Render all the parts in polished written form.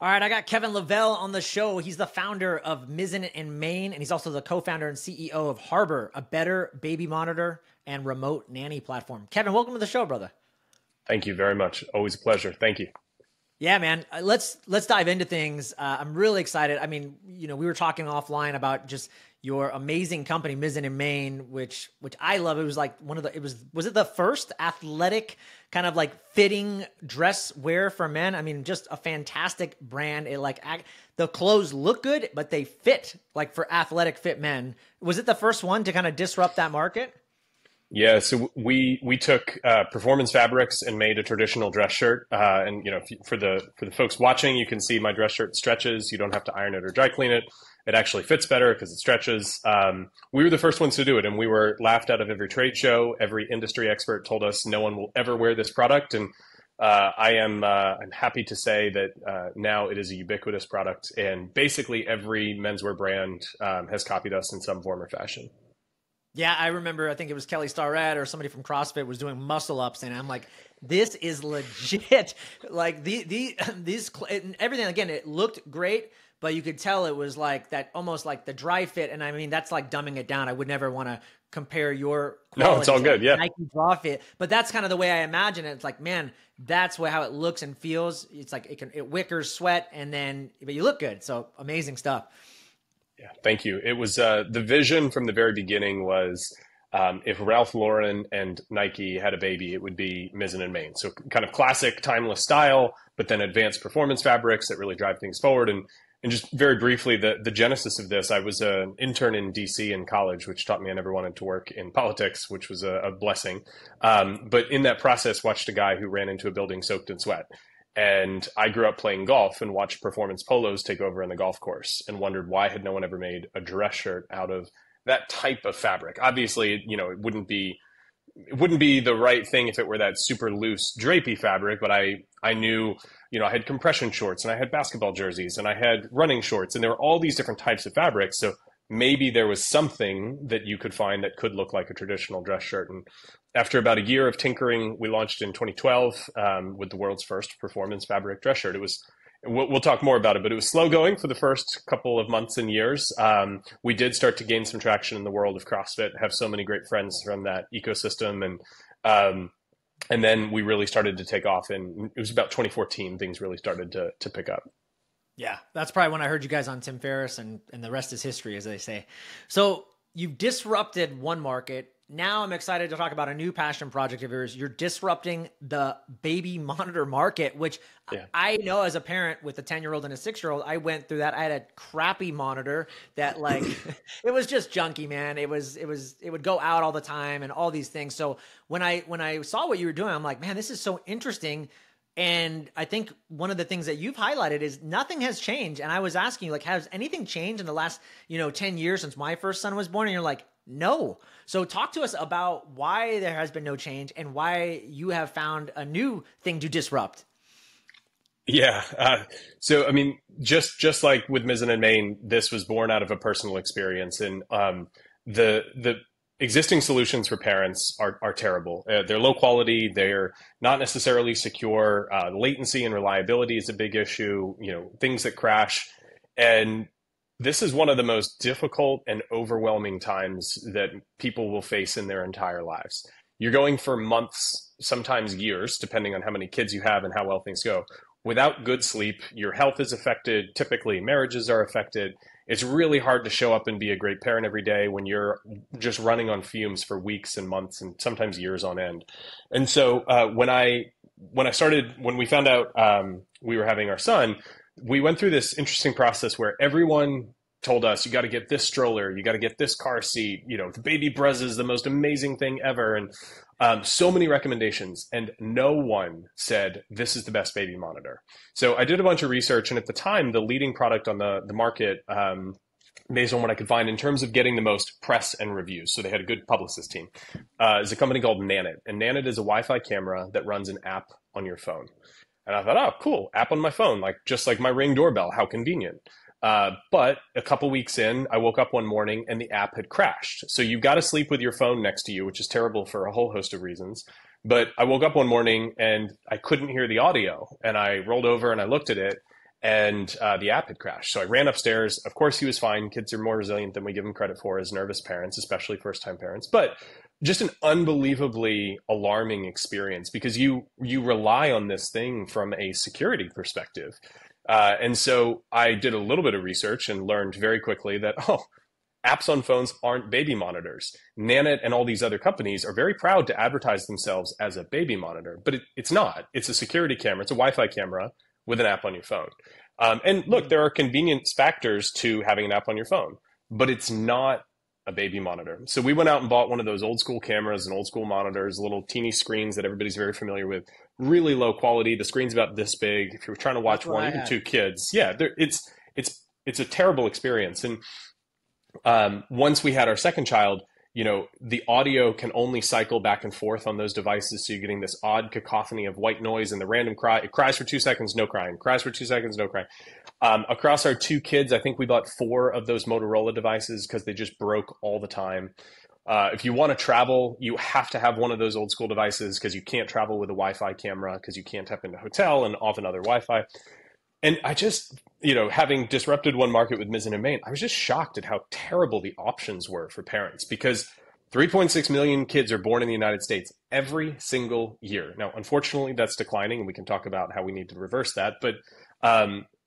All right, I got Kevin Lavelle on the show. He's the founder of Mizzen and Main, and he's also the co-founder and CEO of Harbor, a better baby monitor and remote nanny platform. Kevin, welcome to the show, brother. Thank you very much. Always a pleasure. Thank you. Yeah, man. Let's dive into things. I'm really excited. I mean, you know, we were talking offline about just your amazing company, Mizzen & Main, which I love. It was like one of the, was it the first athletic kind of like fitting dress wear for men? I mean, just a fantastic brand. It like, the clothes look good, but they fit like for athletic fit men. Was it the first one to kind of disrupt that market? Yeah, so we took performance fabrics and made a traditional dress shirt. And you know, for the folks watching, you can see my dress shirt stretches. You don't have to iron it or dry clean it. It actually fits better because it stretches. We were the first ones to do it, and we were laughed out of every trade show. Every industry expert told us no one will ever wear this product, and I'm happy to say that now it is a ubiquitous product, and basically every menswear brand has copied us in some form or fashion. Yeah, I remember, I think it was Kelly Starrett or somebody from CrossFit was doing muscle ups, and I'm like, this is legit. Like these and everything, again, it looked great, but you could tell it was like that, almost like the dry fit. And I mean, that's like dumbing it down. I would never want to compare your quality. No, it's all good. Yeah. Nike Draw Fit, but that's kind of the way I imagine it. It's like, man, that's how it looks and feels. It's like it wickers sweat, and then but you look good. So amazing stuff. Yeah, thank you. It was the vision from the very beginning was if Ralph Lauren and Nike had a baby, it would be Mizzen and Main. So kind of classic timeless style, but then advanced performance fabrics that really drive things forward. And just very briefly, the genesis of this, I was an intern in DC in college, which taught me I never wanted to work in politics, which was a blessing. But in that process, watched a guy who ran into a building soaked in sweat. And I grew up playing golf and watched performance polos take over in the golf course and wondered why had no one ever made a dress shirt out of that type of fabric. Obviously, you know, it wouldn't be the right thing if it were that super loose drapey fabric, but I knew, you know, I had compression shorts and I had basketball jerseys and I had running shorts and there were all these different types of fabrics. So maybe there was something that you could find that could look like a traditional dress shirt. And after about a year of tinkering, we launched in 2012 with the world's first performance fabric dress shirt. It was, we'll talk more about it, but it was slow going for the first couple of months and years. We did start to gain some traction in the world of CrossFit, have so many great friends from that ecosystem. And then we really started to take off, and it was about 2014, things really started to pick up. Yeah, that's probably when I heard you guys on Tim Ferriss, and the rest is history, as they say. So you've disrupted one market. Now I'm excited to talk about a new passion project of yours. You're disrupting the baby monitor market, which yeah. I know as a parent with a 10-year-old and a 6-year-old, I went through that. I had a crappy monitor that like, it was just junky, man. It would go out all the time and all these things. So when I saw what you were doing, I'm like, man, this is so interesting. And I think one of the things that you've highlighted is nothing has changed. And I was asking you, like, has anything changed in the last, you know, 10 years since my first son was born? And you're like, no. So talk to us about why there has been no change and why you have found a new thing to disrupt. Yeah. So, I mean, just like with Mizzen and Main, this was born out of a personal experience. And the existing solutions for parents are terrible. They're low quality. They're not necessarily secure. Latency and reliability is a big issue, you know, things that crash. And this is one of the most difficult and overwhelming times that people will face in their entire lives. You're going for months, sometimes years, depending on how many kids you have and how well things go. Without good sleep, your health is affected. Typically, marriages are affected. It's really hard to show up and be a great parent every day when you're just running on fumes for weeks and months and sometimes years on end. And so when we found out we were having our son, we went through this interesting process where everyone told us, you got to get this stroller, you got to get this car seat, you know, the baby Brezza is the most amazing thing ever. And so many recommendations, and no one said, this is the best baby monitor. So I did a bunch of research, and at the time, the leading product on the market, based on what I could find in terms of getting the most press and reviews, so they had a good publicist team, is a company called Nanit. And Nanit is a Wi-Fi camera that runs an app on your phone. And I thought, oh, cool, app on my phone, like just like my Ring doorbell, how convenient. But a couple weeks in, I woke up one morning and the app had crashed. So you've got to sleep with your phone next to you, which is terrible for a whole host of reasons. But I woke up one morning and I couldn't hear the audio, and I rolled over and I looked at it, and the app had crashed. So I ran upstairs. Of course, he was fine. Kids are more resilient than we give them credit for as nervous parents, especially first-time parents. But just an unbelievably alarming experience, because you rely on this thing from a security perspective. And so I did a little bit of research and learned very quickly that, oh, apps on phones aren't baby monitors. Nanit and all these other companies are very proud to advertise themselves as a baby monitor, but it's not. It's a security camera. It's a Wi-Fi camera with an app on your phone. And look, there are convenience factors to having an app on your phone, but it's not a baby monitor. So we went out and bought one of those old school cameras and old school monitors, little teeny screens that everybody's very familiar with, really low quality. The screen's about this big. If you're trying to watch one, even two kids, yeah, it's a terrible experience. And once we had our second child, you know, the audio can only cycle back and forth on those devices. So you're getting this odd cacophony of white noise and the random cry. It cries for 2 seconds, no crying. Cries for 2 seconds, no crying. Across our two kids, I think we bought 4 of those Motorola devices because they just broke all the time. If you want to travel, you have to have one of those old school devices because you can't travel with a Wi-Fi camera because you can't tap into hotel and often other Wi-Fi. And I just, you know, having disrupted one market with Mizzen and Main, I was just shocked at how terrible the options were for parents, because 3.6 million kids are born in the United States every single year. Now, unfortunately, that's declining, and we can talk about how we need to reverse that. But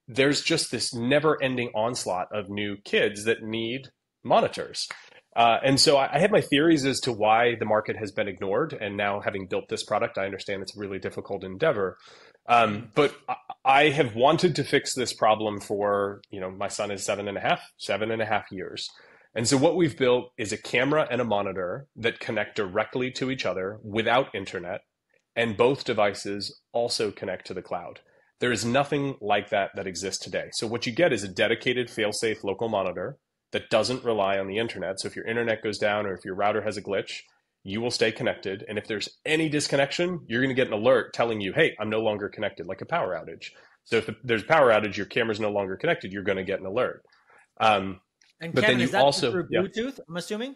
there's just this never-ending onslaught of new kids that need monitors. And so I have my theories as to why the market has been ignored. And now, having built this product, I understand it's a really difficult endeavor. But I have wanted to fix this problem for, you know, my son is 7.5 years. And so what we've built is a camera and a monitor that connect directly to each other without internet. And both devices also connect to the cloud. There is nothing like that that exists today. So what you get is a dedicated fail-safe local monitor that doesn't rely on the internet. So if your internet goes down or if your router has a glitch, you will stay connected. And if there's any disconnection, you're going to get an alert telling you, hey, I'm no longer connected, like a power outage. So if there's a power outage, your camera's no longer connected, you're going to get an alert. And Kevin, is that also through Bluetooth, I'm assuming?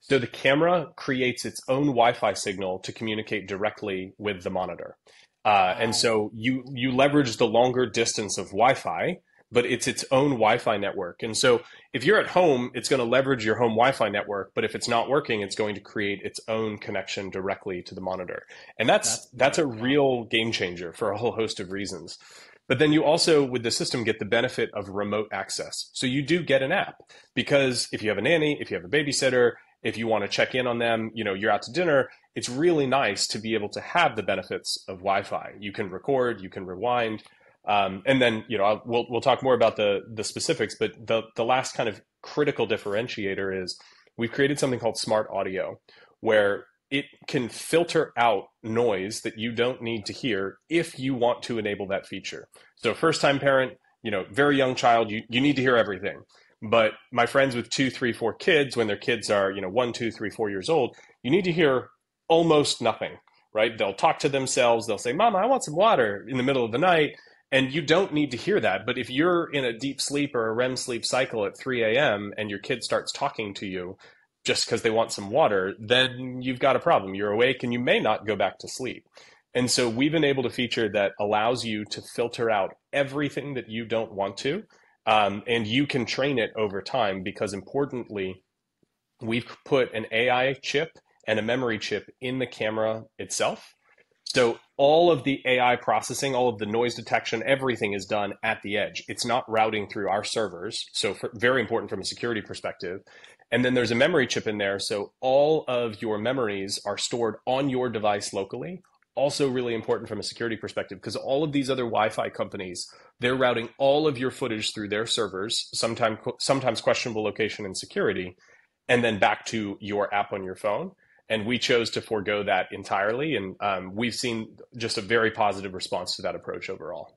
So the camera creates its own Wi-Fi signal to communicate directly with the monitor. And so you leverage the longer distance of Wi-Fi, but it's its own Wi-Fi network. And so if you're at home, it's going to leverage your home Wi-Fi network. But if it's not working, it's going to create its own connection directly to the monitor. And that's a real game changer for a whole host of reasons. But then you also, with the system, get the benefit of remote access. So you do get an app, because if you have a nanny, if you have a babysitter, if you want to check in on them, you know, you're out to dinner, it's really nice to be able to have the benefits of Wi-Fi. You can record, you can rewind. And then, you know, we'll talk more about the specifics, but the last kind of critical differentiator is we've created something called smart audio, where it can filter out noise that you don't need to hear if you want to enable that feature. So first-time parent, you know, very young child, you need to hear everything. But my friends with 2, 3, 4 kids, when their kids are, you know, 1, 2, 3, 4 years old, you need to hear almost nothing, right? They'll talk to themselves. They'll say, Mama, I want some water in the middle of the night. And you don't need to hear that. But if you're in a deep sleep or a REM sleep cycle at 3 a.m. and your kid starts talking to you just because they want some water, then you've got a problem. You're awake and you may not go back to sleep. And so we've enabled a feature that allows you to filter out everything that you don't want to. And you can train it over time, because importantly, we've put an AI chip and a memory chip in the camera itself. So all of the AI processing, all of the noise detection, everything is done at the edge. It's not routing through our servers. So very important from a security perspective. And then there's a memory chip in there. So all of your memories are stored on your device locally. Also really important from a security perspective, because all of these other Wi-Fi companies, they're routing all of your footage through their servers, sometimes questionable location and security, and then back to your app on your phone. And we chose to forego that entirely. And we've seen just a very positive response to that approach overall.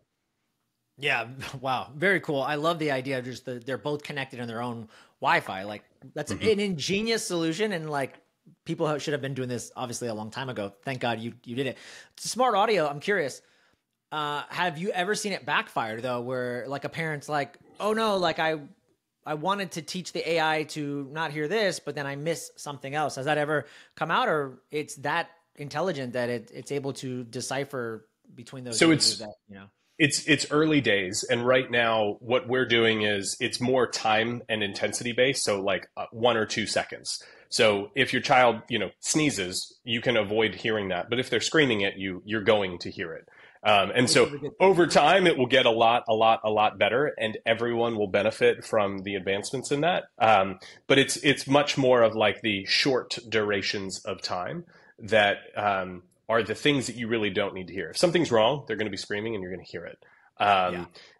Yeah. Wow. Very cool. I love the idea of just they're both connected on their own Wi-Fi. Like, that's an ingenious solution. And like, people should have been doing this obviously a long time ago. Thank God you did it. Smart audio. I'm curious. Have you ever seen it backfire though, where like a parent's like, oh no, like I wanted to teach the AI to not hear this, but then I miss something else. Has that ever come out, or it's that intelligent that it's able to decipher between those? So it's, that, you know. It's early days, and right now what we're doing is it's more time and intensity based, so like 1 or 2 seconds. So if your child, you know, sneezes, you can avoid hearing that, but if they're screaming at you, you're going to hear it. And so over time, it will get a lot better, and everyone will benefit from the advancements in that. But it's much more of like the short durations of time that are the things that you really don't need to hear. If something's wrong, they're going to be screaming and you're going to hear it.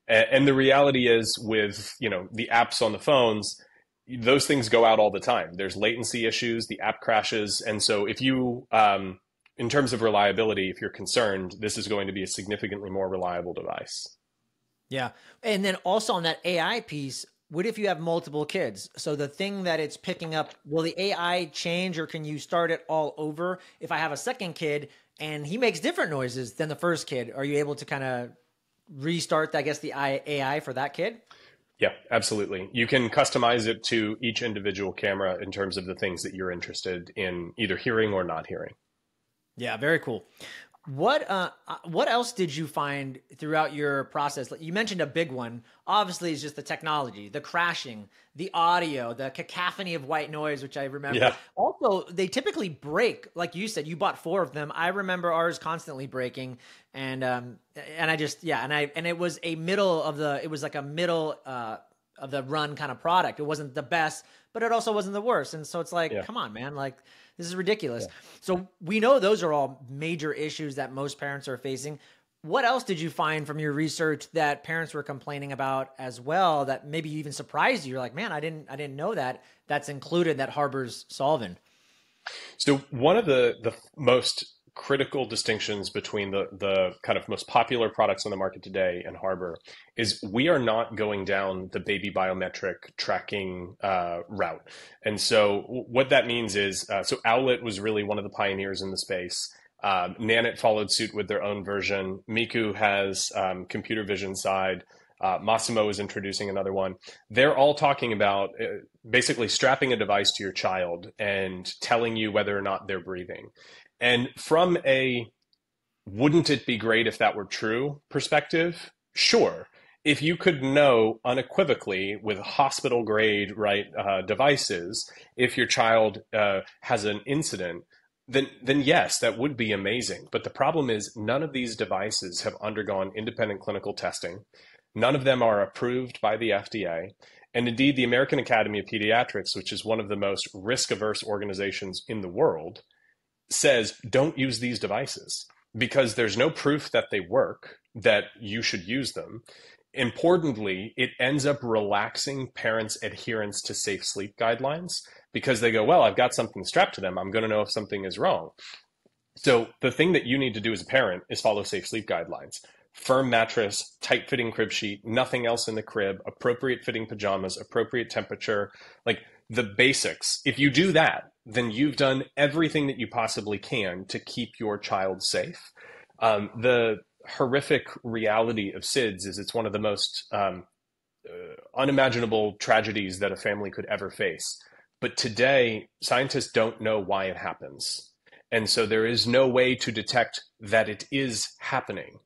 And the reality is with, you know, the apps on the phones, those things go out all the time. There's latency issues, the app crashes. And so if you, in terms of reliability, if you're concerned, this is going to be a significantly more reliable device. Yeah. And then also on that AI piece, what if you have multiple kids? So the thing that it's picking up, will the AI change, or can you start it all over? If I have a second kid and he makes different noises than the first kid, are you able to kind of restart, I guess, the AI for that kid? Yeah, absolutely. You can customize it to each individual camera in terms of the things that you're interested in either hearing or not hearing. Yeah, very cool. What else did you find throughout your process? You mentioned a big one, obviously, is just the technology, the crashing, the audio, the cacophony of white noise, which I remember. Yeah. Also, they typically break. Like you said, you bought 4 of them. I remember ours constantly breaking, and I just, yeah. And it was a middle of the, it was like a middle, of the run kind of product. It wasn't the best, but it also wasn't the worst. And so it's like, yeah, come on, man, like, this is ridiculous. Yeah. So we know those are all major issues that most parents are facing. What else did you find from your research that parents were complaining about as well, that maybe even surprised you? You're like, man, I didn't know that that's included, that Harbor's solving. So one of the most critical distinctions between the kind of most popular products on the market today and Harbor is we are not going down the baby biometric tracking route. And so what that means is, so Owlet was really one of the pioneers in the space. Nanit followed suit with their own version. Miku has computer vision side. Massimo is introducing another one. They're all talking about basically strapping a device to your child and telling you whether or not they're breathing. And from a wouldn't it be great if that were true perspective, sure. If you could know unequivocally with hospital grade, right, devices, if your child has an incident, then yes, that would be amazing. But the problem is none of these devices have undergone independent clinical testing. None of them are approved by the FDA. And indeed, the American Academy of Pediatrics, which is one of the most risk-averse organizations in the world, says don't use these devices because there's no proof that they work, that you should use them. Importantly, it ends up relaxing parents' adherence to safe sleep guidelines because they go, well, I've got something strapped to them. I'm going to know if something is wrong. So the thing that you need to do as a parent is follow safe sleep guidelines. Firm mattress, tight fitting crib sheet, nothing else in the crib, appropriate fitting pajamas, appropriate temperature, like the basics. If you do that, then you've done everything that you possibly can to keep your child safe. The horrific reality of SIDS is it's one of the most unimaginable tragedies that a family could ever face. But today, scientists don't know why it happens. And so there is no way to detect that it is happening.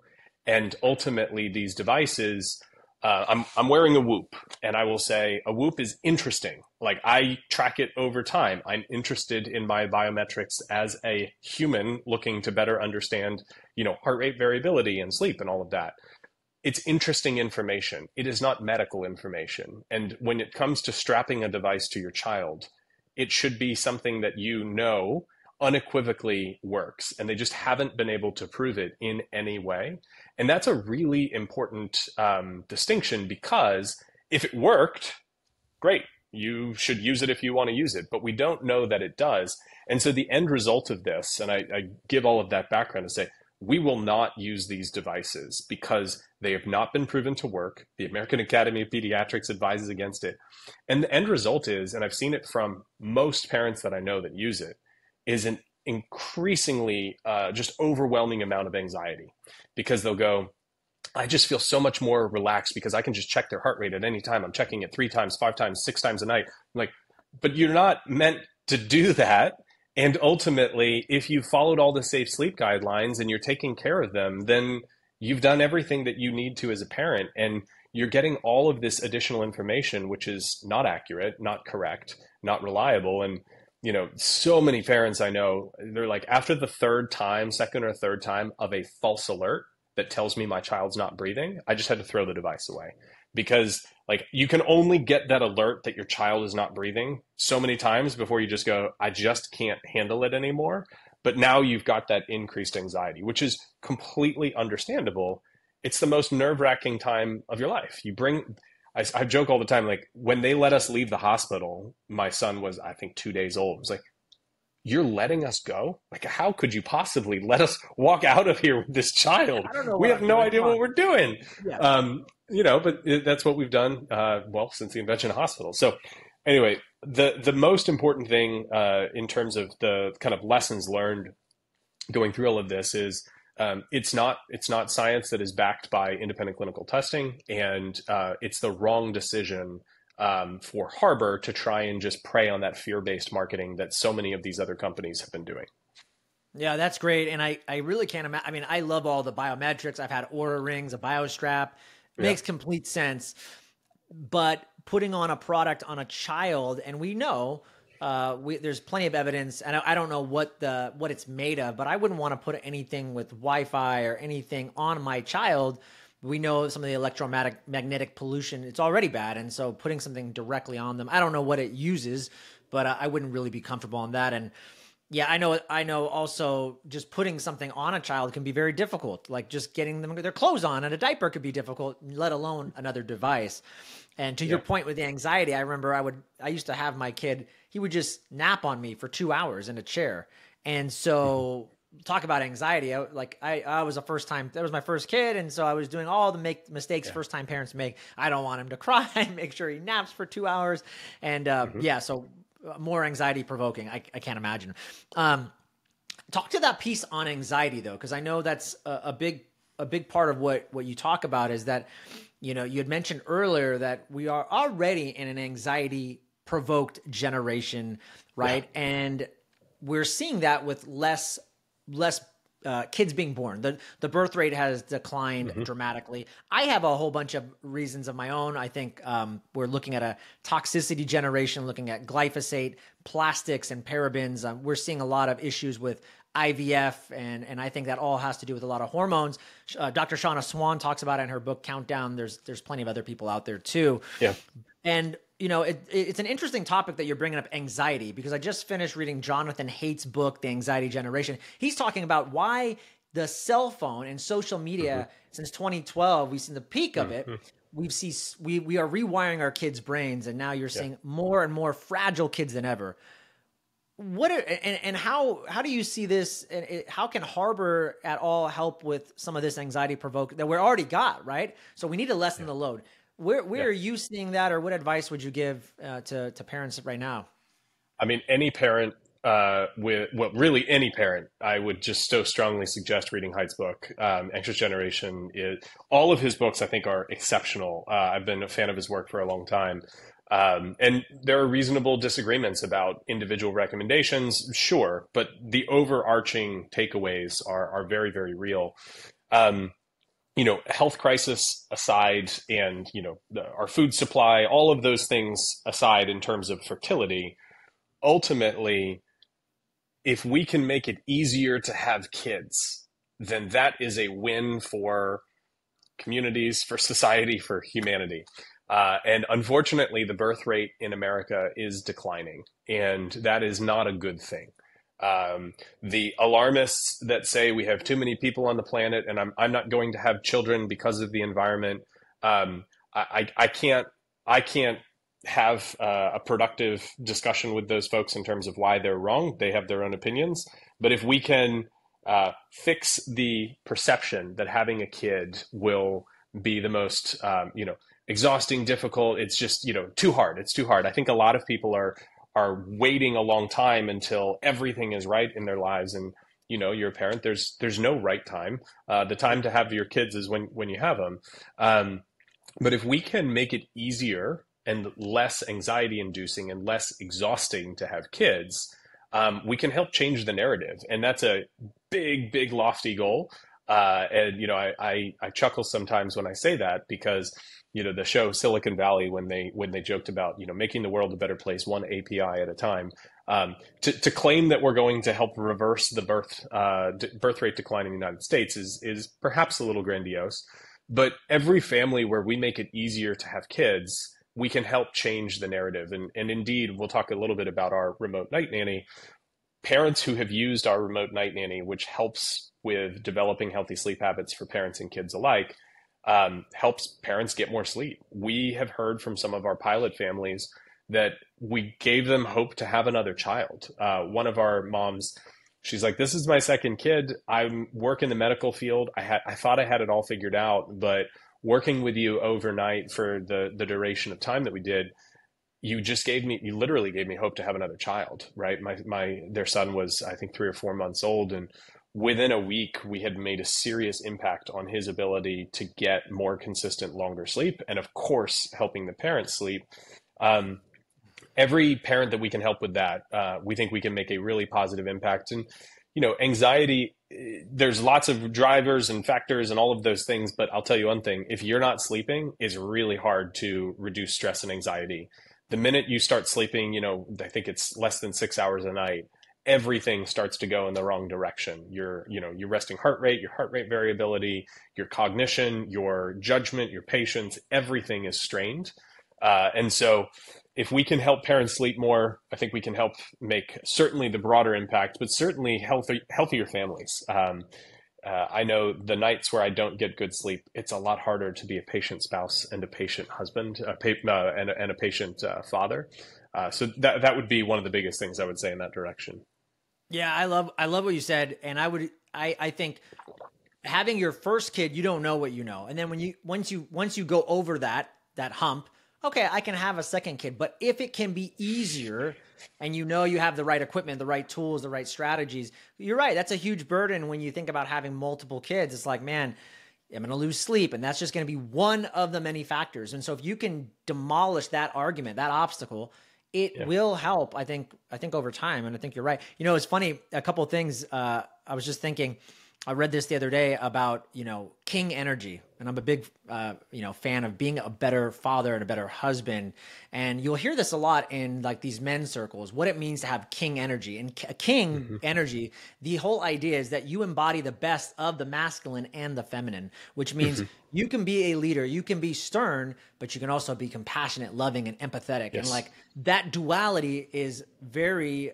And ultimately, these devices, I'm wearing a Whoop, and I will say a Whoop is interesting. Like, I track it over time. I'm interested in my biometrics as a human looking to better understand, you know, heart rate variability and sleep and all of that. It's interesting information. It is not medical information. And when it comes to strapping a device to your child, it should be something that you know unequivocally works, and they just haven't been able to prove it in any way. And that's a really important distinction, because if it worked, great, you should use it if you want to use it, but we don't know that it does. And so the end result of this, and I give all of that background to say, we will not use these devices because they have not been proven to work. The American Academy of Pediatrics advises against it. And the end result is, and I've seen it from most parents that I know that use it, is an increasingly just overwhelming amount of anxiety, because they'll go, I just feel so much more relaxed because I can just check their heart rate at any time. I'm checking it 3 times, 5 times, 6 times a night. I'm like, but you're not meant to do that. And ultimately, if you followed all the safe sleep guidelines and you're taking care of them, then you've done everything that you need to as a parent, and you're getting all of this additional information, which is not accurate, not correct, not reliable. And, you know, so many parents I know, they're like, after the third time, second or third time of a false alert that tells me my child's not breathing, I just had to throw the device away. Because like, you can only get that alert that your child is not breathing so many times before you just go, I just can't handle it anymore. But now you've got that increased anxiety, which is completely understandable. It's the most nerve-wracking time of your life. You bring, I joke all the time, like when they let us leave the hospital, my son was, I think, 2 days old. It was like, you're letting us go? Like, how could you possibly let us walk out of here with this child? I don't know, we have no idea what we're doing. Yeah. You know, but that's what we've done, well, since the invention of hospitals. So anyway, the most important thing in terms of the kind of lessons learned going through all of this is it's not science that is backed by independent clinical testing. And it's the wrong decision for Harbor to try and just prey on that fear-based marketing that so many of these other companies have been doing. Yeah, that's great. And I really can't imagine. I mean, I love all the biometrics. I've had Oura rings, a BioStrap. Makes complete sense. But putting on a product on a child, and we know there's plenty of evidence, and I don't know what it's made of, but I wouldn't want to put anything with Wi-Fi or anything on my child. We know some of the electromagnetic pollution, it's already bad. And so putting something directly on them, I don't know what it uses, but I wouldn't really be comfortable on that. And yeah, I know also just putting something on a child can be very difficult. Like just getting them their clothes on and a diaper could be difficult, let alone another device. And to your point with the anxiety, I remember I used to have my kid, he would just nap on me for 2 hours in a chair. And so talk about anxiety. That was my first kid. And so I was doing all the mistakes first time parents make. I don't want him to cry, make sure he naps for 2 hours. And so more anxiety provoking. I can't imagine. Talk to that piece on anxiety though, because I know that's a big part of what you talk about is that, you know, you had mentioned earlier that we are already in an anxiety provoked generation, right? Yeah. And we're seeing that with less kids being born. The birth rate has declined dramatically. I have a whole bunch of reasons of my own. I think we're looking at a toxicity generation, looking at glyphosate, plastics, and parabens. We're seeing a lot of issues with IVF, and I think that all has to do with a lot of hormones. Dr. Shauna Swan talks about it in her book Countdown. There's plenty of other people out there too. Yeah. And you know, it's an interesting topic that you're bringing up, anxiety, because I just finished reading Jonathan Haidt's book, The Anxiety Generation. He's talking about why the cell phone and social media, since 2012, we've seen the peak of it. We are rewiring our kids' brains, and now you're seeing more and more fragile kids than ever. How do you see this? And how can Harbor at all help with some of this anxiety provoke that we're already got, right? So we need to lessen the load. Where are you seeing that, or what advice would you give to parents right now? I mean, any parent, really any parent, I would just so strongly suggest reading Haidt's book, Anxious Generation. All of his books, I think, are exceptional. I've been a fan of his work for a long time. And there are reasonable disagreements about individual recommendations, sure, but the overarching takeaways are very, very real. You know, health crisis aside, and, you know, our food supply, all of those things aside in terms of fertility, ultimately, if we can make it easier to have kids, then that is a win for communities, for society, for humanity. And unfortunately, the birth rate in America is declining, and that is not a good thing. The alarmists that say we have too many people on the planet and I'm not going to have children because of the environment. I can't have a productive discussion with those folks in terms of why they're wrong. They have their own opinions. But if we can fix the perception that having a kid will be the most, exhausting, difficult. It's just, too hard. It's too hard. I think a lot of people are waiting a long time until everything is right in their lives. And, you're a parent, there's no right time. The time to have your kids is when you have them. But if we can make it easier and less anxiety inducing and less exhausting to have kids, we can help change the narrative. And that's a big, big lofty goal. And, you know, I chuckle sometimes when I say that because, you know, the show Silicon Valley, when they joked about, you know, making the world a better place, one API at a time, to claim that we're going to help reverse the birth rate decline in the United States is perhaps a little grandiose, but every family where we make it easier to have kids, we can help change the narrative. And indeed, we'll talk a little bit about our remote night nanny. Parents who have used our remote night nanny, which helps with developing healthy sleep habits for parents and kids alike, helps parents get more sleep. We have heard from some of our pilot families that we gave them hope to have another child. One of our moms, she's like, this is my second kid. I work in the medical field. I thought I had it all figured out, but working with you overnight for the duration of time that we did, you literally gave me hope to have another child, right? Their son was, I think, 3 or 4 months old. And within a week, we had made a serious impact on his ability to get more consistent, longer sleep. And of course, helping the parents sleep. Every parent that we can help with that, we think we can make a really positive impact. And, you know, anxiety, there's lots of drivers and factors and all of those things. But I'll tell you one thing, if you're not sleeping, it's really hard to reduce stress and anxiety. The minute you start sleeping, you know, I think it's less than 6 hours a night, everything starts to go in the wrong direction. Your resting heart rate, your heart rate variability, your cognition, your judgment, your patience, everything is strained. And so if we can help parents sleep more, I think we can help make certainly the broader impact, but certainly healthier families. I know the nights where I don't get good sleep, it's a lot harder to be a patient spouse and a patient husband and a patient father. So that would be one of the biggest things I would say in that direction. Yeah, I love what you said, and I think having your first kid, you don't know what you know, and then once you go over that hump. Okay, I can have a second kid, but if it can be easier and you know you have the right equipment, the right tools, the right strategies, you're right. That's a huge burden when you think about having multiple kids. It's like, man, I'm going to lose sleep, and that's just going to be one of the many factors. And so if you can demolish that argument, that obstacle, it will help, I think over time, and I think you're right. You know, it's funny, a couple of things I was just thinking. I read this the other day about, you know, king energy, and I'm a big, you know, fan of being a better father and a better husband. And you'll hear this a lot in like these men's circles, what it means to have king energy and king energy. The whole idea is that you embody the best of the masculine and the feminine, which means you can be a leader, you can be stern, but you can also be compassionate, loving, and empathetic. Yes. And like that duality is very,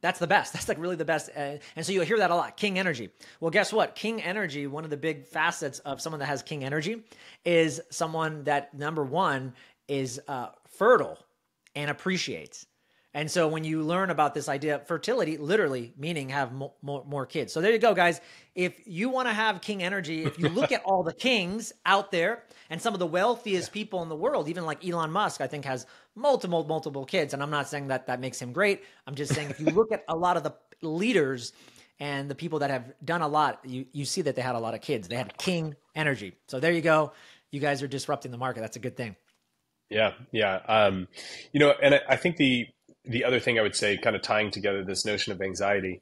that's the best. That's like really the best. And so you'll hear that a lot, king energy. Well, guess what? King energy, one of the big facets of someone that has king energy is someone that, number one, is fertile and appreciates. And so when you learn about this idea of fertility, literally meaning have more kids. So there you go, guys. If you want to have king energy, if you look at all the kings out there and some of the wealthiest people in the world, even like Elon Musk, I think has multiple kids. And I'm not saying that that makes him great. I'm just saying if you look at a lot of the leaders and the people that have done a lot, you see that they had a lot of kids. They had king energy. So there you go. You guys are disrupting the market. That's a good thing. Yeah. Yeah. You know, and I think the other thing I would say, kind of tying together this notion of anxiety,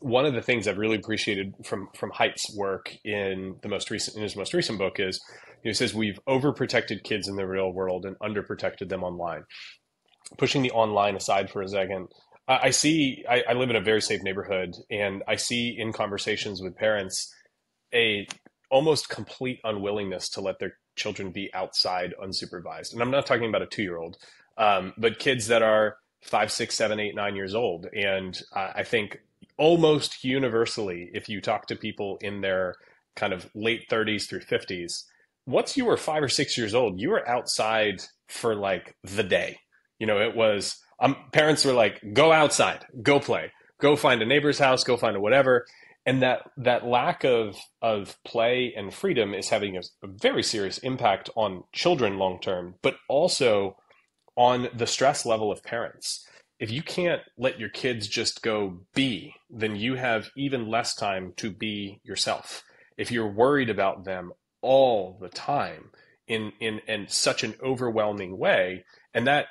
one of the things I've really appreciated from Haidt's work in his most recent book is, he says we've overprotected kids in the real world and underprotected them online. Pushing the online aside for a second, I live in a very safe neighborhood, and I see in conversations with parents a almost complete unwillingness to let their children be outside unsupervised. And I'm not talking about a 2-year-old. But kids that are 5, 6, 7, 8, 9 years old. And I think almost universally, if you talk to people in their kind of late 30s through 50s, once you were 5 or 6 years old, you were outside for like the day. You know, it was, parents were like, go outside, go play, go find a neighbor's house, go find a whatever. And that lack of play and freedom is having a very serious impact on children long-term, but also on the stress level of parents. If you can't let your kids just go be, then you have even less time to be yourself. If you're worried about them all the time in such an overwhelming way, and that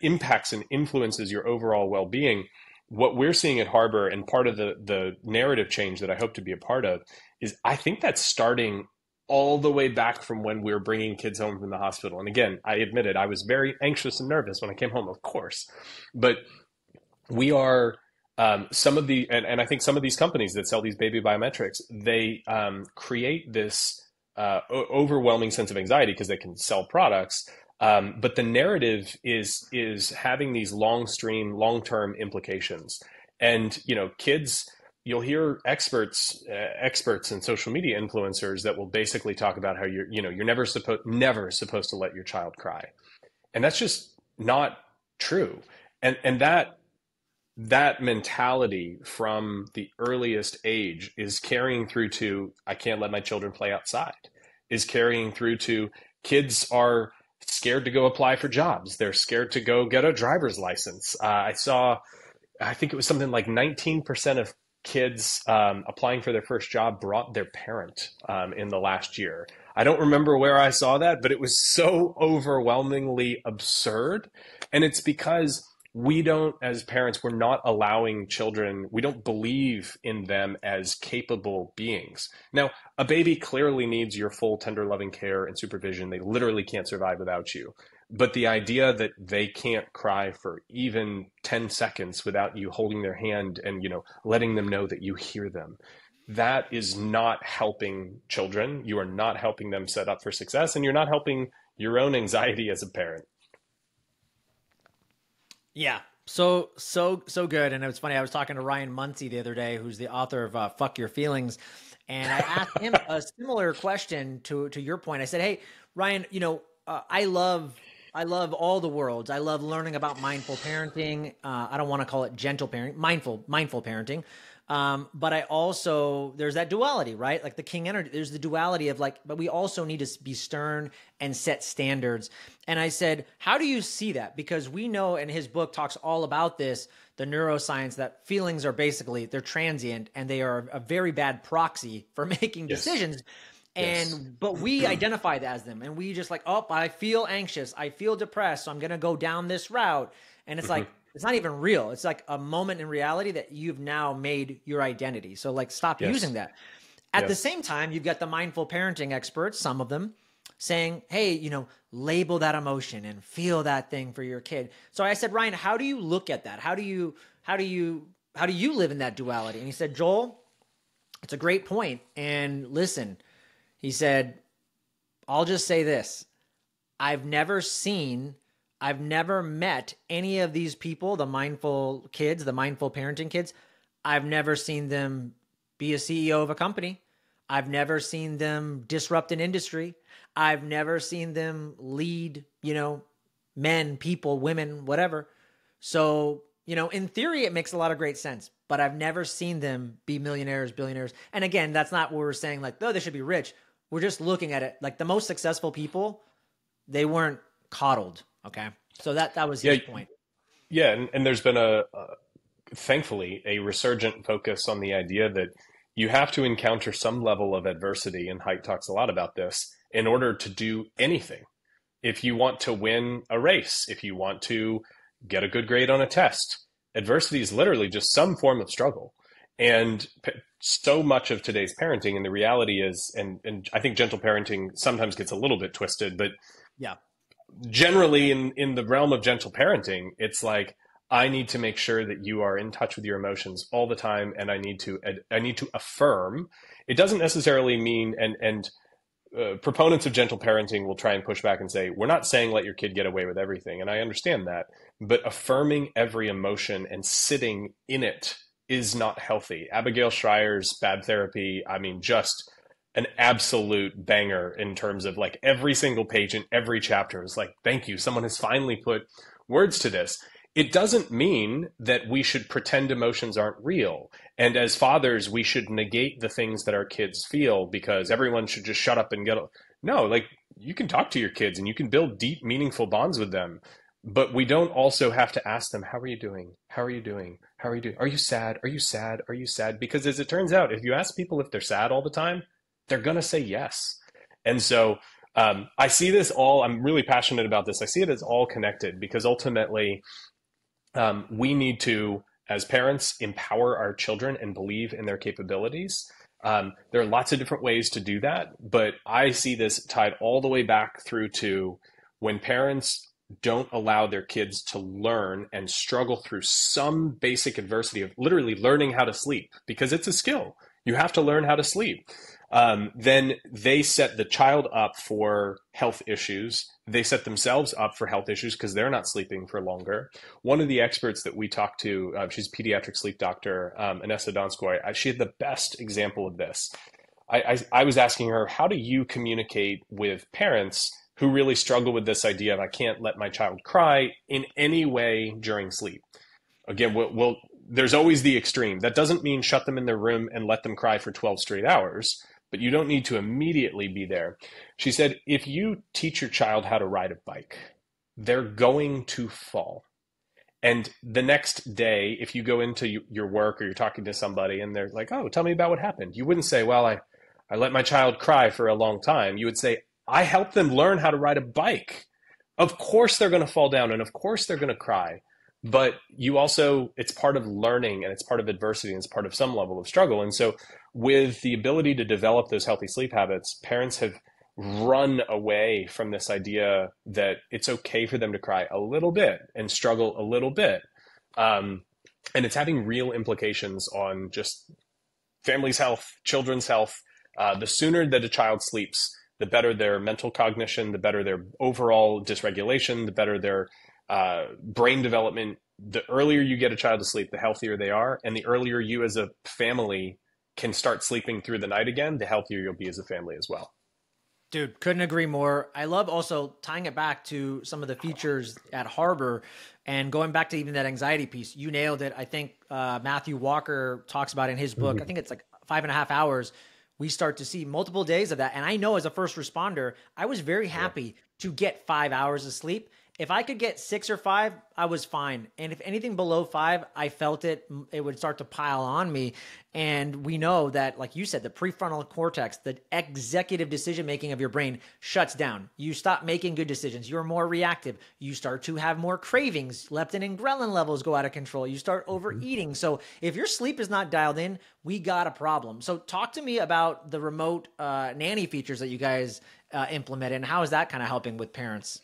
impacts and influences your overall well-being, what we're seeing at Harbor, and part of the narrative change that I hope to be a part of, is I think that's starting all the way back from when we were bringing kids home from the hospital. And again, I admit it, I was very anxious and nervous when I came home, of course. But we are, and I think some of these companies that sell these baby biometrics, they create this overwhelming sense of anxiety because they can sell products. But the narrative is having these long-term implications. And, you know, kids, you'll hear experts and social media influencers that will basically talk about how you're never supposed to let your child cry. And that's just not true. And that mentality from the earliest age is carrying through to, I can't let my children play outside, is carrying through to kids are scared to go apply for jobs. They're scared to go get a driver's license. I think it was something like 19% of kids applying for their first job brought their parent in the last year. I don't remember where I saw that, but it was so overwhelmingly absurd. And it's because we don't, as parents, we're not allowing children, we don't believe in them as capable beings. Now, a baby clearly needs your full, tender, loving care and supervision. They literally can't survive without you. But the idea that they can't cry for even 10 seconds without you holding their hand and, you know, letting them know that you hear them, that is not helping children. You are not helping them set up for success, and you're not helping your own anxiety as a parent. Yeah, so good. And it was funny, I was talking to Ryan Muncy the other day, who's the author of Fuck Your Feelings. And I asked him a similar question to your point. I said, hey, Ryan, you know, I love all the worlds. I love learning about mindful parenting. I don't want to call it gentle parenting, mindful parenting. But I also, there's that duality, right? Like the king energy, there's the duality of like, but we also need to be stern and set standards. And I said, how do you see that? Because we know, and his book talks all about this, the neuroscience, that feelings are basically, they're transient and they are a very bad proxy for making decisions. And, but we identify that as them, and we just like, oh, I feel anxious, I feel depressed, so I'm going to go down this route. And it's like, it's not even real. It's like a moment in reality that you've now made your identity. So like, stop using that. At the same time, you've got the mindful parenting experts, some of them saying, hey, you know, label that emotion and feel that thing for your kid. So I said, Ryan, how do you look at that? How do you live in that duality? And he said, Joel, it's a great point. And listen, he said, I'll just say this. I've never met any of these people, the mindful kids, the mindful parenting kids. I've never seen them be a CEO of a company. I've never seen them disrupt an industry. I've never seen them lead, you know, men, people, women, whatever. So, you know, in theory, it makes a lot of great sense, but I've never seen them be millionaires, billionaires. And again, that's not what we're saying, like, oh, they should be rich. We're just looking at it like the most successful people, they weren't coddled. Okay. So that was his point. Yeah. And there's been thankfully, a resurgent focus on the idea that you have to encounter some level of adversity, and Haidt talks a lot about this, in order to do anything. If you want to win a race, if you want to get a good grade on a test, adversity is literally just some form of struggle. And so much of today's parenting, and the reality is, and I think gentle parenting sometimes gets a little bit twisted, but yeah. Generally in the realm of gentle parenting, it's like, I need to make sure that you are in touch with your emotions all the time. And I need to affirm. It doesn't necessarily mean, and proponents of gentle parenting will try and push back and say, we're not saying let your kid get away with everything. And I understand that, but affirming every emotion and sitting in it is not healthy. Abigail Schreier's Bad Therapy, I mean, just an absolute banger in terms of like every single page in every chapter is like, thank you, someone has finally put words to this. It doesn't mean that we should pretend emotions aren't real. And as fathers, we should negate the things that our kids feel because everyone should just shut up and get. No, like you can talk to your kids and you can build deep, meaningful bonds with them, but we don't also have to ask them, how are you doing? How are you doing? How are you doing? Are you sad? Are you sad? Are you sad? Because as it turns out, if you ask people if they're sad all the time, they're going to say yes. And so I see this all, I'm really passionate about this. I see it as all connected because ultimately we need to as parents, empower our children and believe in their capabilities. There are lots of different ways to do that, but I see this tied all the way back through to when parents don't allow their kids to learn and struggle through some basic adversity of literally learning how to sleep, because it's a skill. You have to learn how to sleep. Then they set the child up for health issues. They set themselves up for health issues because they're not sleeping for longer. One of the experts that we talked to, she's a pediatric sleep doctor, Anessa Donskoy, she had the best example of this. I was asking her, how do you communicate with parents who really struggle with this idea of I can't let my child cry in any way during sleep? Again, we'll there's always the extreme. That doesn't mean shut them in their room and let them cry for 12 straight hours, but you don't need to immediately be there. She said, if you teach your child how to ride a bike, they're going to fall. And the next day, if you go into your work or you're talking to somebody and they're like, oh, tell me about what happened. You wouldn't say, well, I let my child cry for a long time. You would say, I helped them learn how to ride a bike. Of course they're going to fall down and of course they're going to cry. But you also, it's part of learning and it's part of adversity and it's part of some level of struggle. And so with the ability to develop those healthy sleep habits, parents have run away from this idea that it's okay for them to cry a little bit and struggle a little bit. And it's having real implications on just families' health, children's health. The sooner that a child sleeps, the better their mental cognition, the better their overall dysregulation, the better their brain development. The earlier you get a child to sleep, the healthier they are. And the earlier you as a family can start sleeping through the night again, the healthier you'll be as a family as well. Dude, couldn't agree more. I love also tying it back to some of the features at Harbor and going back to even that anxiety piece. You nailed it. I think Matthew Walker talks about in his book, I think it's like 5.5 hours, we start to see multiple days of that. And I know as a first responder, I was very happy to get 5 hours of sleep. If I could get 6 or 5, I was fine. And if anything below 5, I felt it would start to pile on me. And we know that, like you said, the prefrontal cortex, the executive decision-making of your brain shuts down. You stop making good decisions. You're more reactive. You start to have more cravings. Leptin and ghrelin levels go out of control. You start overeating. So if your sleep is not dialed in, we got a problem. So talk to me about the remote nanny features that you guys implemented, and how is that kind of helping with parents?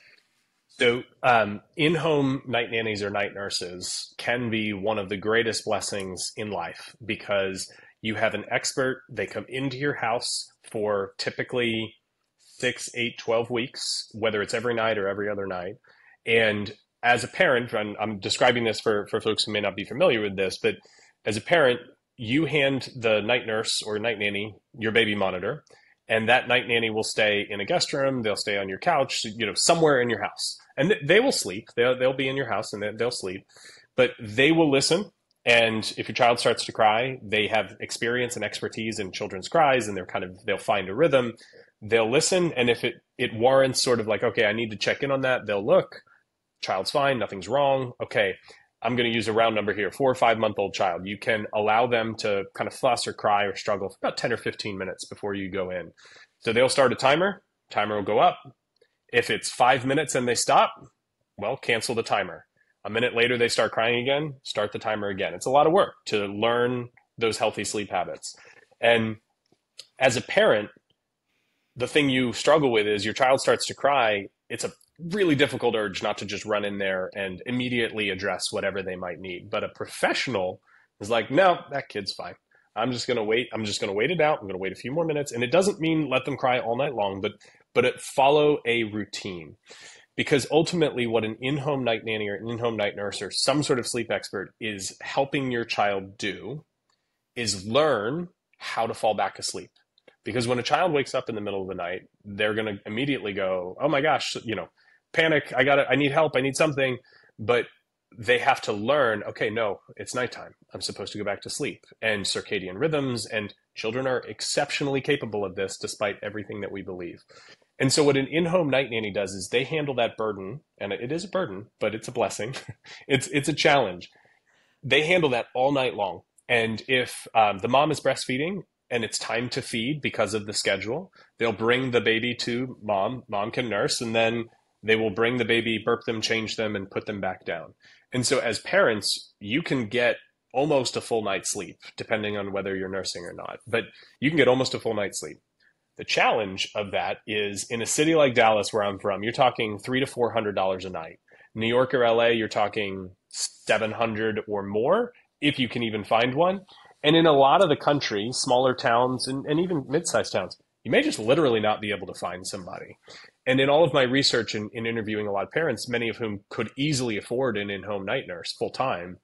So in-home night nannies or night nurses can be one of the greatest blessings in life, because you have an expert. They come into your house for typically 6, 8, 12 weeks, whether it's every night or every other night. And as a parent, and I'm describing this for folks who may not be familiar with this, but as a parent, you hand the night nurse or night nanny your baby monitor, and that night nanny will stay in a guest room. They'll stay on your couch, you know, somewhere in your house, and they will sleep. They'll be in your house and they'll sleep, but they will listen. And if your child starts to cry, they have experience and expertise in children's cries, and they'll find a rhythm. They'll listen. And if it warrants sort of like, okay, I need to check in on that, they'll look, child's fine. Nothing's wrong. Okay. I'm going to use a round number here, 4 or 5 month old child. You can allow them to kind of fuss or cry or struggle for about 10 or 15 minutes before you go in. So they'll start a timer. Timer will go up. If it's 5 minutes and they stop, well, cancel the timer. A minute later, they start crying again, start the timer again. It's a lot of work to learn those healthy sleep habits. And as a parent, the thing you struggle with is your child starts to cry. It's a really difficult urge not to just run in there and immediately address whatever they might need. But a professional is like, no, that kid's fine. I'm just going to wait. I'm just going to wait it out. I'm going to wait a few more minutes. And it doesn't mean let them cry all night long, but follow a routine. Because ultimately what an in-home night nanny or an in-home night nurse or some sort of sleep expert is helping your child do is learn how to fall back asleep. Because when a child wakes up in the middle of the night, they're going to immediately go, oh my gosh, you know, panic, I need help, I need something. But they have to learn, okay, no, it's nighttime. I'm supposed to go back to sleep, and circadian rhythms, and children are exceptionally capable of this despite everything that we believe. And so what an in-home night nanny does is they handle that burden, and it is a burden, but it's a blessing. It's a challenge. They handle that all night long. And if the mom is breastfeeding and it's time to feed because of the schedule, they'll bring the baby to mom. Mom can nurse, and then they will bring the baby, burp them, change them, and put them back down. And so as parents, you can get almost a full night's sleep, depending on whether you're nursing or not. But you can get almost a full night's sleep. The challenge of that is in a city like Dallas, where I'm from, you're talking $300 to $400 a night. New York or LA, you're talking $700 or more, if you can even find one. And in a lot of the country, smaller towns and even mid-sized towns, you may just literally not be able to find somebody. And in all of my research and in interviewing a lot of parents, many of whom could easily afford an in-home night nurse full time,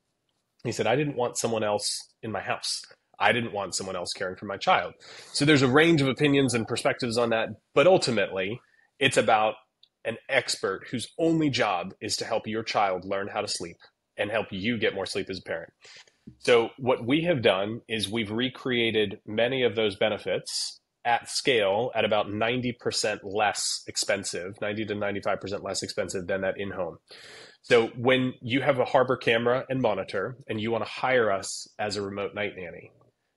he said, I didn't want someone else in my house. I didn't want someone else caring for my child. So there's a range of opinions and perspectives on that. But ultimately, it's about an expert whose only job is to help your child learn how to sleep and help you get more sleep as a parent. So what we have done is we've recreated many of those benefits at scale at about 90% less expensive, 90 to 95% less expensive than that in-home. So when you have a Harbor camera and monitor and you want to hire us as a remote night nanny,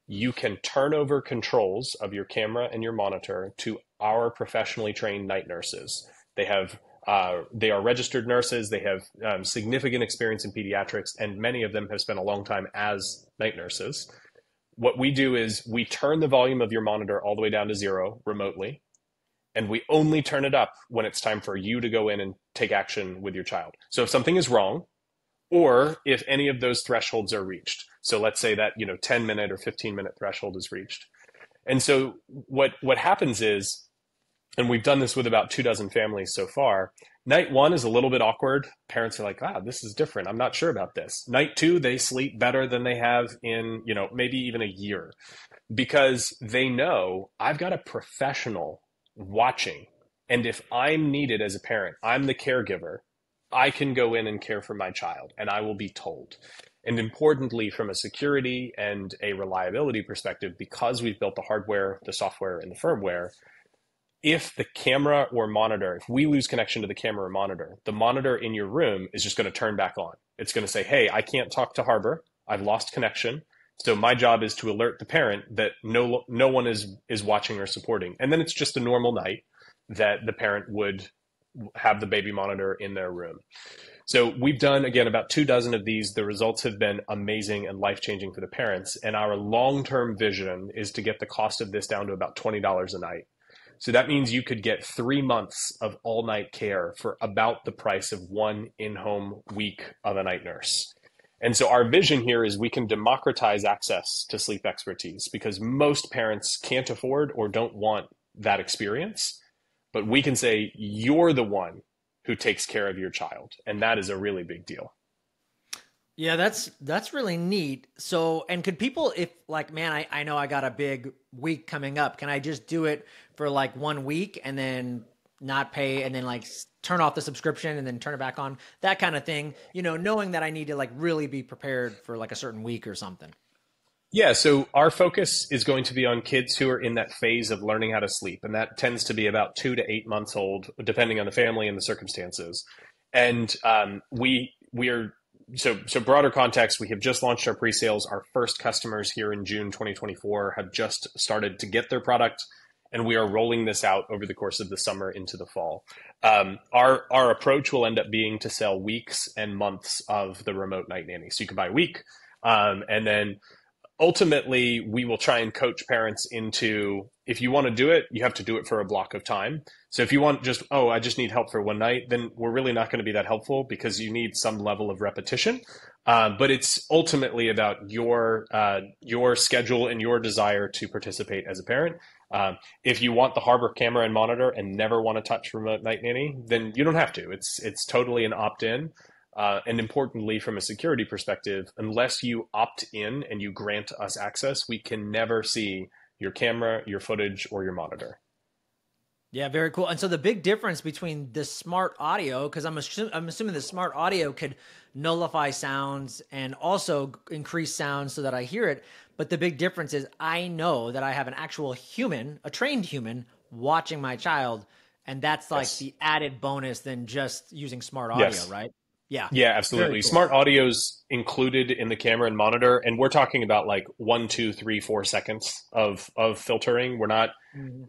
you can turn over controls of your camera and your monitor to our professionally trained night nurses. They have they are registered nurses. They have significant experience in pediatrics, and many of them have spent a long time as night nurses. What we do is we turn the volume of your monitor all the way down to zero remotely, and we only turn it up when it's time for you to go in and take action with your child. So if something is wrong, or if any of those thresholds are reached, so let's say that 10-minute or 15-minute threshold is reached. And so what happens is, and we've done this with about 24 families so far, night one is a little bit awkward. Parents are like, ah, this is different. I'm not sure about this. Night two, they sleep better than they have in, maybe even a year, because they know I've got a professional watching. And if I'm needed as a parent, I'm the caregiver, I can go in and care for my child and I will be told. And importantly, from a security and a reliability perspective, because we've built the hardware, the software, and the firmware, if the camera or monitor, if we lose connection to the camera or monitor, the monitor in your room is just going to turn back on. It's going to say, hey, I can't talk to Harbor. I've lost connection. So my job is to alert the parent that no one is watching or supporting. And then it's just a normal night that the parent would have the baby monitor in their room. So we've done, again, about 24 of these. The results have been amazing and life-changing for the parents. And our long-term vision is to get the cost of this down to about $20 a night. So that means you could get 3 months of all-night care for about the price of one in-home week of a night nurse. And so our vision here is we can democratize access to sleep expertise, because most parents can't afford or don't want that experience. But we can say, you're the one who takes care of your child. And that is a really big deal. Yeah, that's really neat. So, and could people, if like, man, I know I got a big week coming up, can I just do it for like 1 week and then not pay and then like turn off the subscription and then turn it back on, that kind of thing, knowing that I need to like really be prepared for like a certain week or something? Yeah. So our focus is going to be on kids who are in that phase of learning how to sleep. And that tends to be about 2 to 8 months old, depending on the family and the circumstances. And So broader context, we have just launched our pre-sales. Our first customers here in June 2024 have just started to get their product, and we are rolling this out over the course of the summer into the fall. Our approach will end up being to sell weeks and months of the remote night nanny. So you can buy a week, and then ultimately we will try and coach parents into, if you want to do it, you have to do it for a block of time. So if you want just, oh, I just need help for one night, then we're really not going to be that helpful, because you need some level of repetition. But it's ultimately about your schedule and your desire to participate as a parent. If you want the Harbor camera and monitor and never want to touch remote night nanny, then you don't have to. It's totally an opt-in. And importantly, from a security perspective, unless you opt in and you grant us access, we can never see your camera, your footage, or your monitor. Yeah, very cool. And so the big difference between the smart audio, because I'm assuming the smart audio could nullify sounds and also increase sounds so that I hear it. But the big difference is I know that I have an actual human, a trained human, watching my child. And that's like the added bonus than just using smart audio, right? Yeah. Yeah, absolutely. Cool. Smart audio's included in the camera and monitor. And we're talking about like 1, 2, 3, 4 seconds of filtering.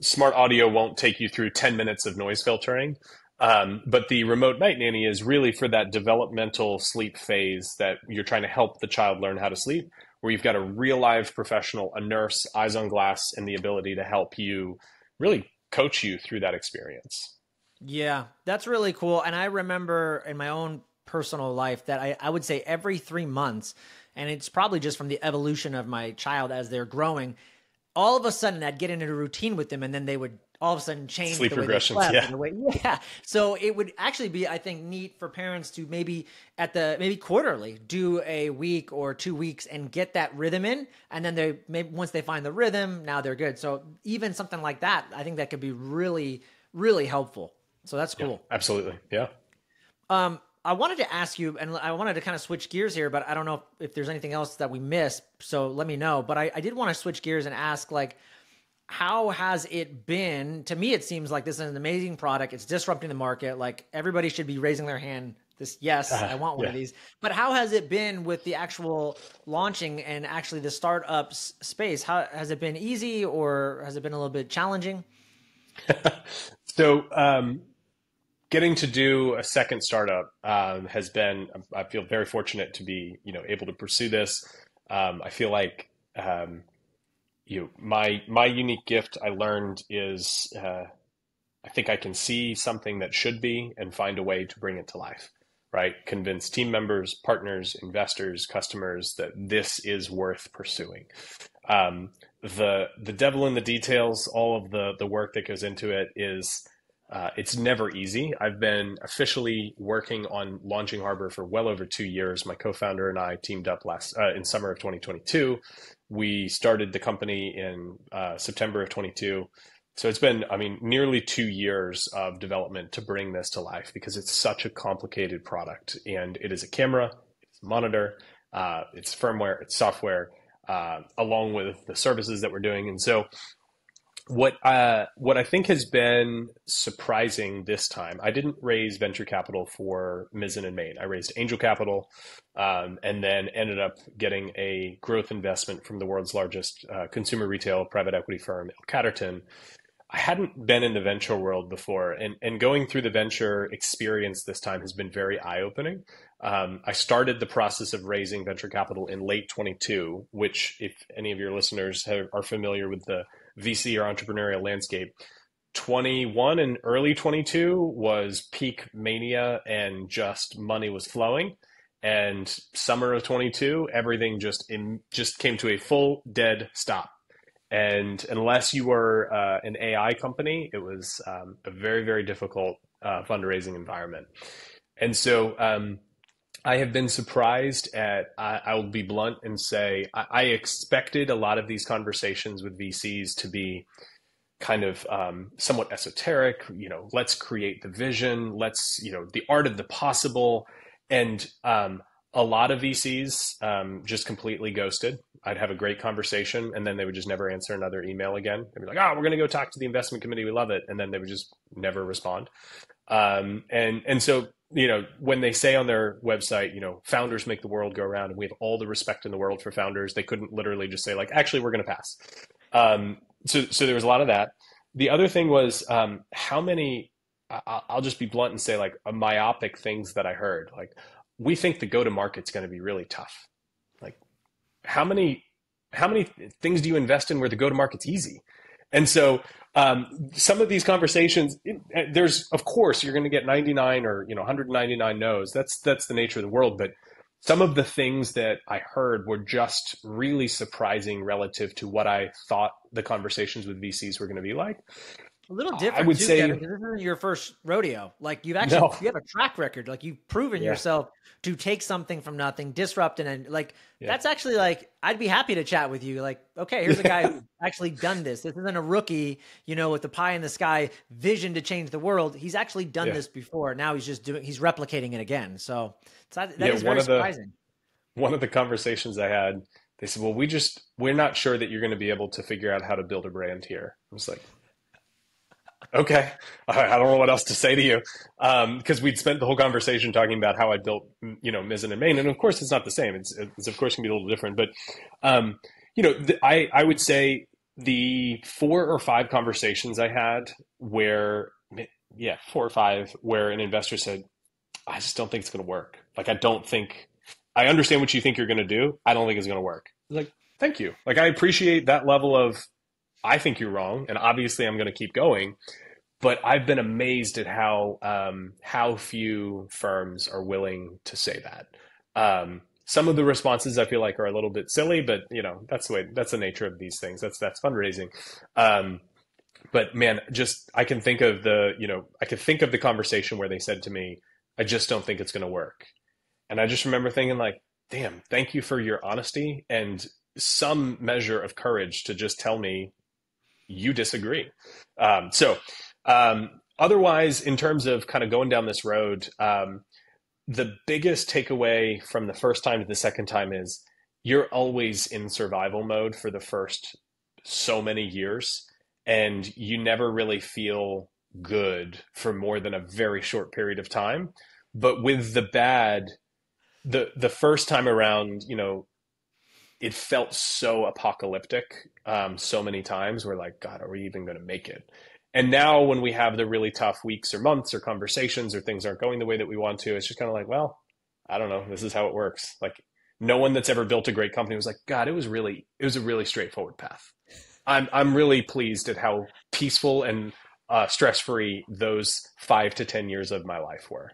Smart audio won't take you through 10 minutes of noise filtering. But the remote night nanny is really for that developmental sleep phase that you're trying to help the child learn how to sleep, where you've got a real live professional, a nurse, eyes on glass, and the ability to help you really coach you through that experience. Yeah, that's really cool. And I remember in my own personal life that I would say every 3 months, and it's probably just from the evolution of my child as they're growing, all of a sudden I'd get into a routine with them and then they would all of a sudden change sleep regressions. Yeah. So it would actually be, I think, neat for parents to maybe quarterly do a week or 2 weeks and get that rhythm in. And then they maybe once they find the rhythm, now they're good. So even something like that, I think that could be really, really helpful. So that's cool. Yeah, absolutely. Yeah. I wanted to ask you, and I wanted to kind of switch gears here, but I don't know if there's anything else that we missed. So let me know. But I did want to switch gears and ask, like, how has it been? To me, it seems like this is an amazing product. It's disrupting the market. Like, everybody should be raising their hand. Yes, I want one of these. But how has it been with the actual launching and actually the startup space? How has it been easy, or has it been a little bit challenging? So, getting to do a second startup has been, I feel very fortunate to be, able to pursue this. I feel like, my unique gift I learned is, I think I can see something that should be and find a way to bring it to life, right? Convince team members, partners, investors, customers that this is worth pursuing. The devil in the details, all of the work that goes into it is, it's never easy. I've been officially working on launching Harbor for well over 2 years. My co-founder and I teamed up in summer of 2022. We started the company in September of 22. So it's been, nearly 2 years of development to bring this to life, because it's such a complicated product. And it is a camera, it's a monitor, it's firmware, it's software, along with the services that we're doing. And so what I think has been surprising this time, I didn't raise venture capital for Mizzen & Main. I raised angel capital, and then ended up getting a growth investment from the world's largest consumer retail private equity firm, Catterton. I hadn't been in the venture world before, and going through the venture experience this time has been very eye-opening. I started the process of raising venture capital in late 22, which, if any of your listeners are familiar with the VC or entrepreneurial landscape, 21 and early 22 was peak mania, and just money was flowing. And summer of 22, everything just came to a full dead stop. And unless you were an AI company, it was a very, very difficult fundraising environment. And so I have been surprised at, I'll be blunt and say, I expected a lot of these conversations with VCs to be kind of somewhat esoteric, let's create the vision, let's, the art of the possible. And a lot of VCs just completely ghosted. I'd have a great conversation, and then they would just never answer another email again. They'd be like, oh, we're going to go talk to the investment committee, we love it. And then they would just never respond. And so, when they say on their website, founders make the world go round, and we have all the respect in the world for founders, they couldn't literally just say, like, actually, we're going to pass. So there was a lot of that. The other thing was how many, I'll just be blunt and say, like, myopic things that I heard, like, we think the go-to-market's going to be really tough. Like, how many things do you invest in where the go-to-market's easy? And so some of these conversations, there's, of course, you're going to get 99 or 199 no's. That's the nature of the world. But some of the things that I heard were just really surprising relative to what I thought the conversations with VCs were going to be like. A little different, I would say, Kevin, because this isn't your first rodeo. Like, you have a track record. Like, you've proven yourself to take something from nothing, disrupt, and like that's actually, like, I'd be happy to chat with you. Like, okay, here's a guy who's actually done this. This isn't a rookie, with the pie in the sky vision to change the world. He's actually done this before. Now he's replicating it again. So that is very surprising. One of the conversations I had, they said, well, we're not sure that you're going to be able to figure out how to build a brand here. I was like, okay, I don't know what else to say to you, because we'd spent the whole conversation talking about how I built, Mizzen & Main, and of course it's not the same. It's of course gonna be a little different, but I would say the 4 or 5 conversations I had where yeah, 4 or 5 where an investor said, I just don't think it's going to work. Like, I don't think, I understand what you think you're going to do. I don't think it's going to work. Like, thank you. Like, I appreciate that level of, I think you're wrong. And obviously I'm going to keep going, but I've been amazed at how few firms are willing to say that. Some of the responses I feel like are a little bit silly, but you know, that's the way, that's the nature of these things. That's fundraising. But man, just, I can think of the, you know, I could think of the conversation where they said to me, I just don't think it's going to work. And I just remember thinking like, damn, thank you for your honesty and some measure of courage to just tell me you disagree. Otherwise, in terms of kind of going down this road, the biggest takeaway from the first time to the second time is you're always in survival mode for the first so many years. And you never really feel good for more than a very short period of time. But with the bad, the first time around, you know, it felt so apocalyptic so many times. We're like, God, are we even going to make it? And now when we have the really tough weeks or months or conversations or things aren't going the way that we want to, it's just kind of like, well, I don't know. This is how it works. Like, no one that's ever built a great company was like, God, it was a really straightforward path. I'm really pleased at how peaceful and stress-free those 5 to 10 years of my life were.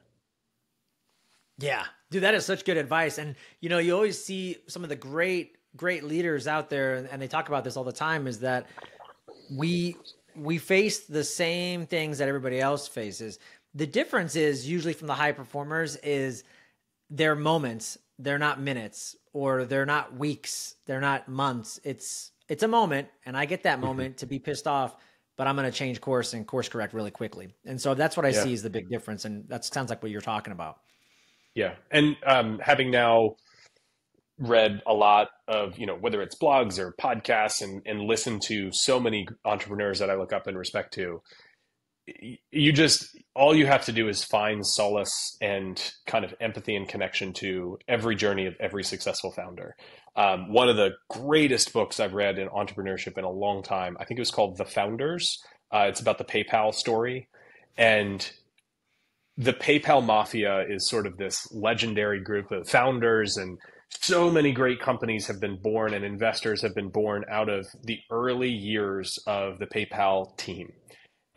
Yeah, dude, that is such good advice. And, you know, you always see some of the great, great leaders out there, and they talk about this all the time, is that we face the same things that everybody else faces. The difference is usually from the high performers is their moments. They're not minutes, or they're not weeks. They're not months. It's a moment, and I get that moment to be pissed off, but I'm going to change course and course correct really quickly. And so that's what I see is the big difference. And that sounds like what you're talking about. Yeah. And having now read a lot of, you know, whether it's blogs or podcasts and listened to so many entrepreneurs that I look up and respect to, you just, all you have to do is find solace and kind of empathy and connection to every journey of every successful founder. One of the greatest books I've read in entrepreneurship in a long time, I think it was called The Founders. It's about the PayPal story. And the PayPal Mafia is sort of this legendary group of founders, and so many great companies have been born and investors have been born out of the early years of the PayPal team.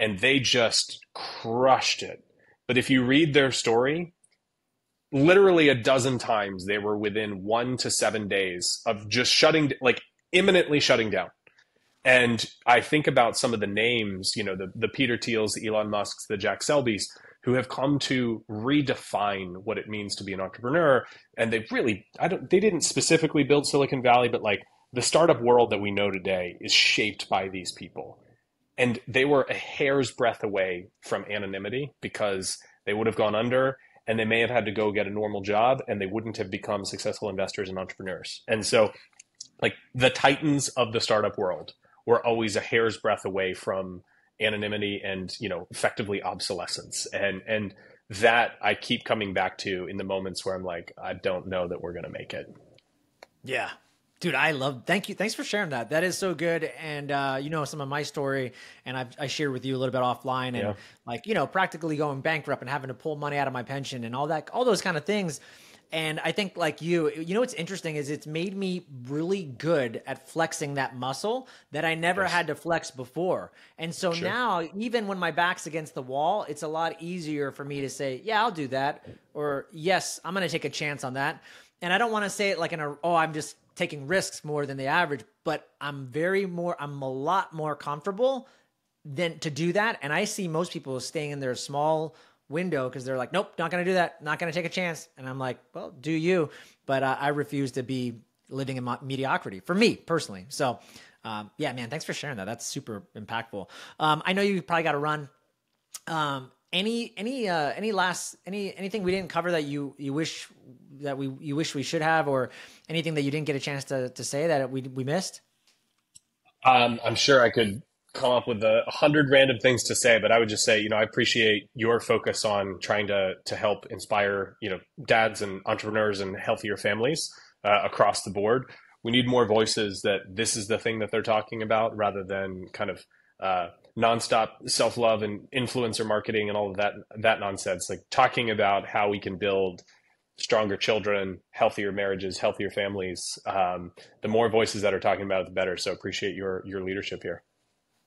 And they just crushed it. But if you read their story, literally a dozen times they were within 1 to 7 days of just shutting, like imminently shutting down. And I think about some of the names, you know, the Peter Thiels, the Elon Musks, the Jack Selbys, who have come to redefine what it means to be an entrepreneur. And they really, they didn't specifically build Silicon Valley, but like the startup world that we know today is shaped by these people. And they were a hair's breadth away from anonymity because they would have gone under and they may have had to go get a normal job and they wouldn't have become successful investors and entrepreneurs. And so like the titans of the startup world were always a hair's breadth away from anonymity and, you know, effectively obsolescence. And that I keep coming back to in the moments where I'm like, I don't know that we're going to make it. Yeah. Dude, I love, thank you. Thanks for sharing that. That is so good. And, you know, some of my story, and I shared with you a little bit offline, and like, you know, practically going bankrupt and having to pull money out of my pension and all that, all those kind of things. And I think like you know, what's interesting is it's made me really good at flexing that muscle that I never had to flex before. And so now even when my back's against the wall, it's a lot easier for me to say, yeah, I'll do that. Or yes, I'm going to take a chance on that. And I don't want to say it like in a, oh, I'm just taking risks more than the average, but I'm a lot more comfortable than to do that. And I see most people staying in their small window because they're like, nope, not going to do that. Not going to take a chance. And I'm like, well, do you, but I refuse to be living in mediocrity for me personally. So yeah, man, thanks for sharing that. That's super impactful. I know you probably got to run. Anything we didn't cover that you wish we should have, or anything that you didn't get a chance to say that we missed? I'm sure I could come up with 100 random things to say, but I would just say, you know, I appreciate your focus on trying to help inspire, you know, dads and entrepreneurs and healthier families across the board. We need more voices that this is the thing that they're talking about rather than kind of, nonstop self-love and influencer marketing and all of that nonsense, like talking about how we can build stronger children, healthier marriages, healthier families. The more voices that are talking about it, the better. So appreciate your leadership here.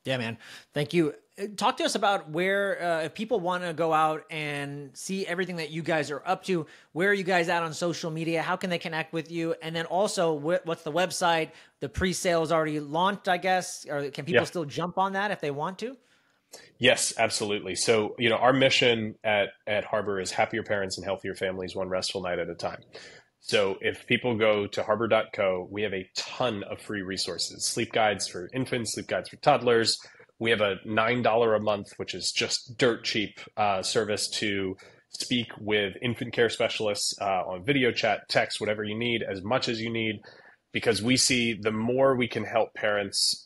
Yeah, man. Thank you. Talk to us about where, if people want to go out and see everything that you guys are up to, where are you guys at on social media? How can they connect with you? And then also what's the website? The pre-sale is already launched, I guess, or can people still jump on that if they want to? Yes, absolutely. So, you know, our mission at Harbor is happier parents and healthier families, one restful night at a time. So if people go to harbor.co, we have a ton of free resources, sleep guides for infants, sleep guides for toddlers. We have a $9 a month, which is just dirt cheap service to speak with infant care specialists on video chat, text, whatever you need, as much as you need, because we see the more we can help parents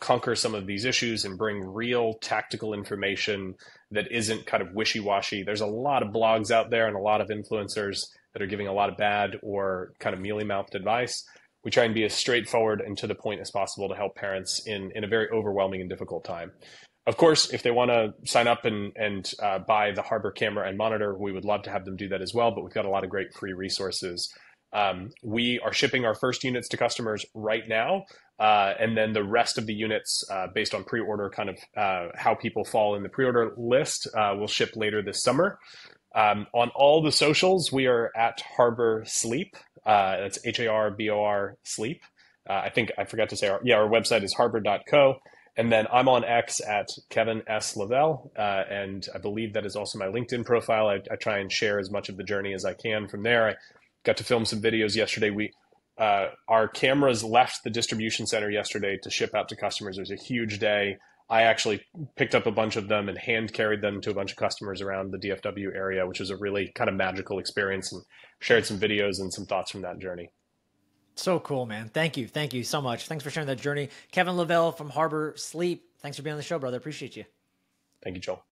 conquer some of these issues and bring real tactical information that isn't kind of wishy-washy. There's a lot of blogs out there and a lot of influencers that are giving a lot of bad or kind of mealy-mouthed advice. We try and be as straightforward and to the point as possible to help parents in a very overwhelming and difficult time. Of course, if they want to sign up and buy the Harbor camera and monitor, we would love to have them do that as well, but we've got a lot of great free resources. We are shipping our first units to customers right now, and then the rest of the units, based on pre-order, kind of how people fall in the pre-order list, will ship later this summer. On all the socials, we are at Harbor Sleep. That's H-A-R-B-O-R Sleep. I think I forgot to say, our website is harbor.co. And then I'm on X at Kevin S. Lavelle. And I believe that is also my LinkedIn profile. I try and share as much of the journey as I can from there. I got to film some videos yesterday. Our cameras left the distribution center yesterday to ship out to customers. It was a huge day. I actually picked up a bunch of them and hand carried them to a bunch of customers around the DFW area, which was a really kind of magical experience, and shared some videos and some thoughts from that journey. So cool, man. Thank you. Thank you so much. Thanks for sharing that journey. Kevin Lavelle from Harbor Sleep. Thanks for being on the show, brother. Appreciate you. Thank you, Joel.